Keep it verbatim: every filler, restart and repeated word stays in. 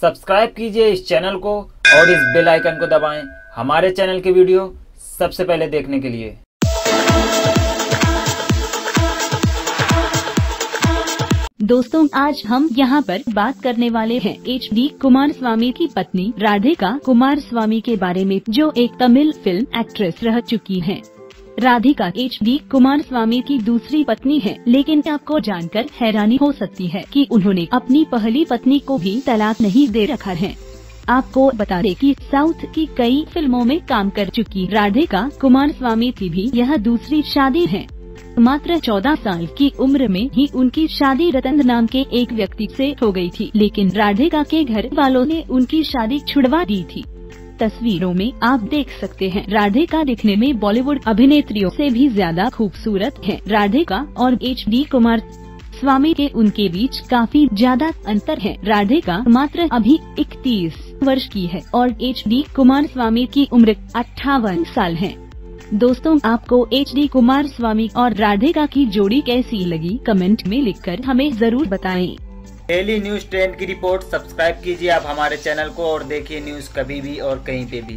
Subscribe कीजिए इस channel को और इस बेल आइकन को दबाएं हमारे चैनल की वीडियो सबसे पहले देखने के लिए। दोस्तों, आज हम यहाँ पर बात करने वाले हैं एच डी कुमारस्वामी की पत्नी राधिका कुमारस्वामी के बारे में, जो एक तमिल फिल्म एक्ट्रेस रह चुकी हैं। राधिका एच डी कुमारस्वामी की दूसरी पत्नी है, लेकिन आपको जानकर हैरानी हो सकती है कि उन्होंने अपनी पहली पत्नी को भी तलाक नहीं दे रखा है। आपको बता दें कि साउथ की कई फिल्मों में काम कर चुकी राधिका कुमारस्वामी की भी यह दूसरी शादी है। मात्र चौदह साल की उम्र में ही उनकी शादी रतन नाम के एक व्यक्ति से हो गई थी, लेकिन राधिका के घर वालों ने उनकी शादी छुड़वा दी थी। तस्वीरों में आप देख सकते हैं राधिका दिखने में बॉलीवुड अभिनेत्रियों से भी ज्यादा खूबसूरत है। राधिका और एच डी कुमारस्वामी के उनके बीच काफी ज्यादा अंतर है। राधिका मात्र अभी इकतीस वर्ष की है और एच डी कुमारस्वामी की उम्र अट्ठावन साल है। दोस्तों, आपको एच डी कुमारस्वामी और राधिका की जोड़ी कैसी लगी कमेंट में लिखकर हमें जरूर बताएं। डेली न्यूज़ ट्रेंड की रिपोर्ट। सब्सक्राइब कीजिए आप हमारे चैनल को और देखिए न्यूज़ कभी भी और कहीं पे भी।